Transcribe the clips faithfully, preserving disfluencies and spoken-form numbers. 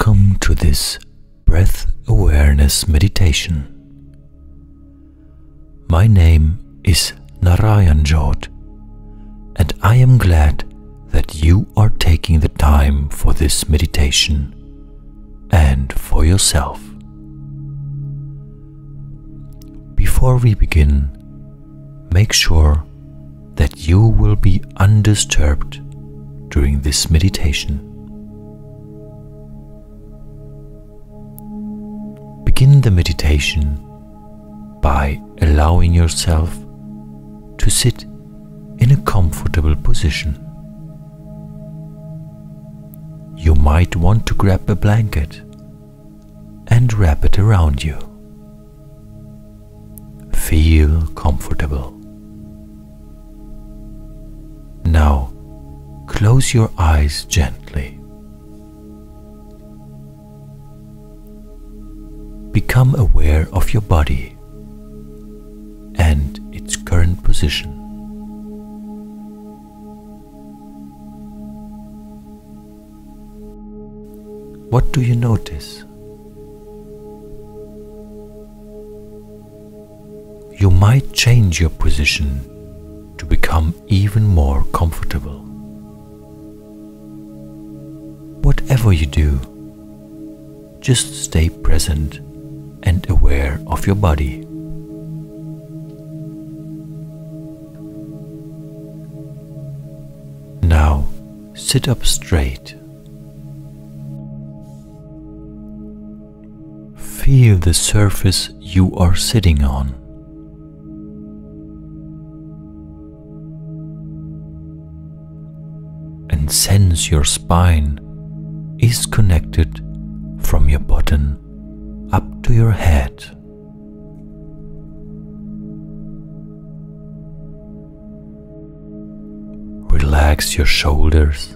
Welcome to this breath awareness meditation. My name is Narayan Jodh, and I am glad that you are taking the time for this meditation and for yourself. Before we begin, make sure that you will be undisturbed during this meditation. Begin the meditation by allowing yourself to sit in a comfortable position. You might want to grab a blanket and wrap it around you. Feel comfortable. Now, close your eyes gently. Become aware of your body and its current position. What do you notice? You might change your position to become even more comfortable. Whatever you do, just stay present and aware of your body. Now sit up straight. Feel the surface you are sitting on. And sense your spine is connected from your bottom up to your head. Relax your shoulders.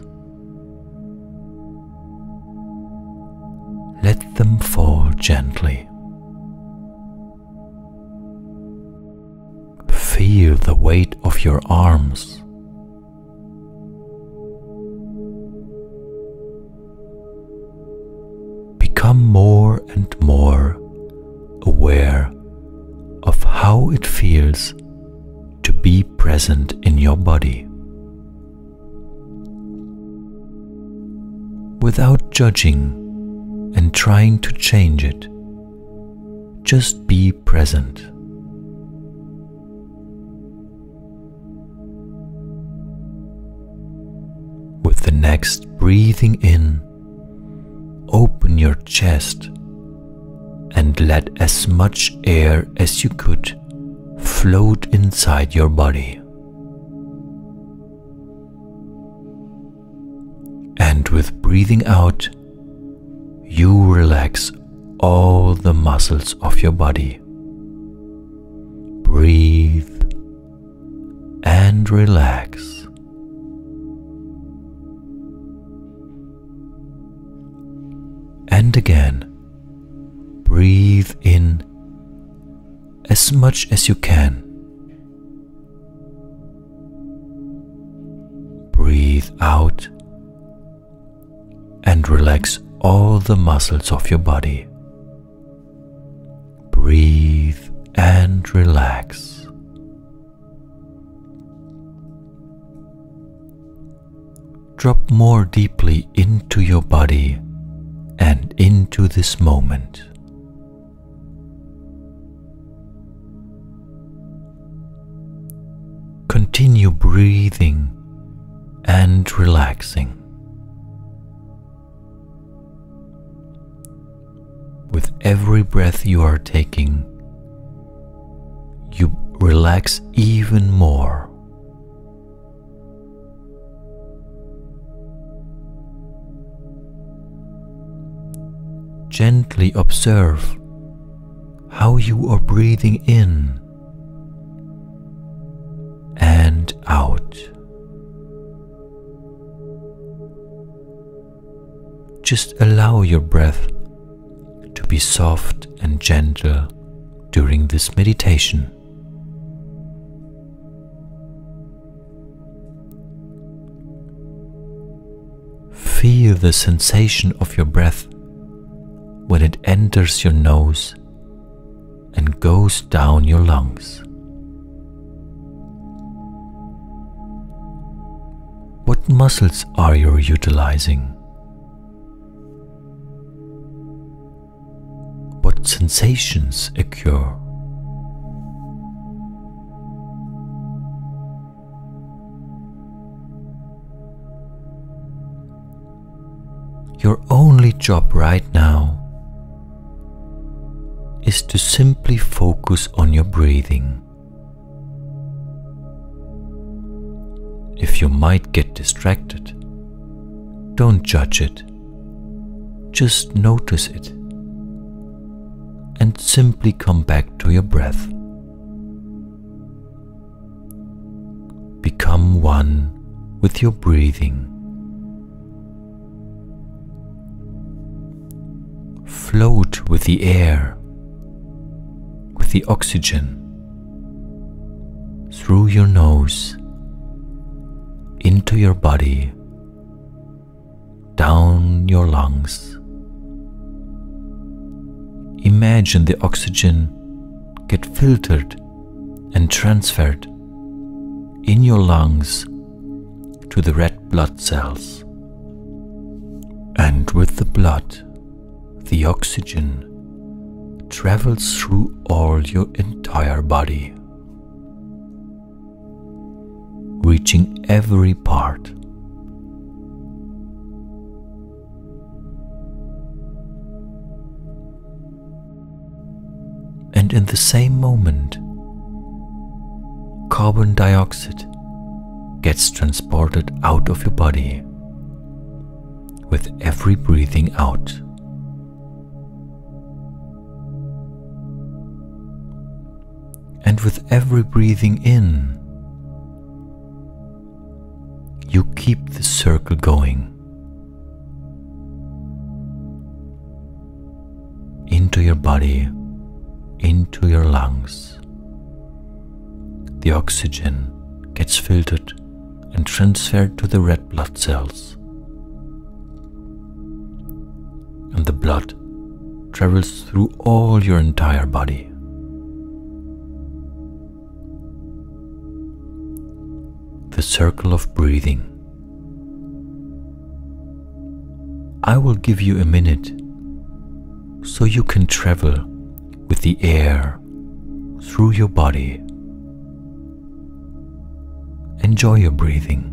Let them fall gently. Feel the weight of your arms. Become more and more aware of how it feels to be present in your body, without judging and trying to change it. Just be present. With the next breathing in, open your chest and let as much air as you could float inside your body. And with breathing out, you relax all the muscles of your body. Breathe and relax. And again, breathe in as much as you can. Breathe out and relax all the muscles of your body. Breathe and relax. Drop more deeply into your body and into this moment. Continue breathing and relaxing. With every breath you are taking, you relax even more. Gently observe how you are breathing in and out. Just allow your breath to be soft and gentle during this meditation. Feel the sensation of your breath when it enters your nose and goes down your lungs. What muscles are you utilizing? What sensations occur? Your only job right now is to simply focus on your breathing. If you might get distracted, don't judge it, just notice it and simply come back to your breath. Become one with your breathing. Float with the air, with the oxygen, through your nose, into your body, down your lungs. Imagine the oxygen get filtered and transferred in your lungs to the red blood cells. And with the blood, the oxygen travels through all your entire body, reaching every part. And in the same moment, carbon dioxide gets transported out of your body with every breathing out. And with every breathing in, you keep the circle going into your body, into your lungs. The oxygen gets filtered and transferred to the red blood cells, and the blood travels through all your entire body. The circle of breathing. I will give you a minute so you can travel with the air through your body. Enjoy your breathing.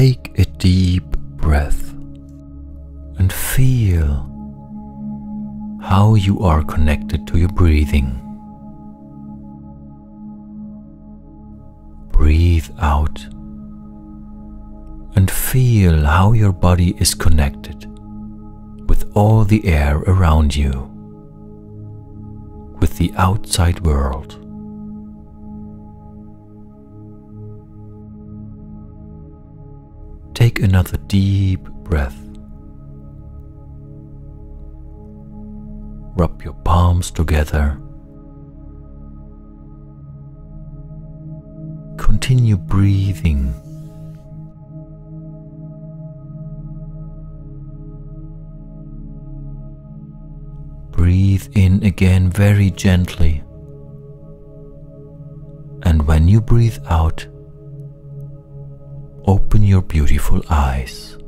Take a deep breath and feel how you are connected to your breathing. Breathe out and feel how your body is connected with all the air around you, with the outside world. Take another deep breath. Rub your palms together. Continue breathing. Breathe in again very gently. And when you breathe out, open your beautiful eyes.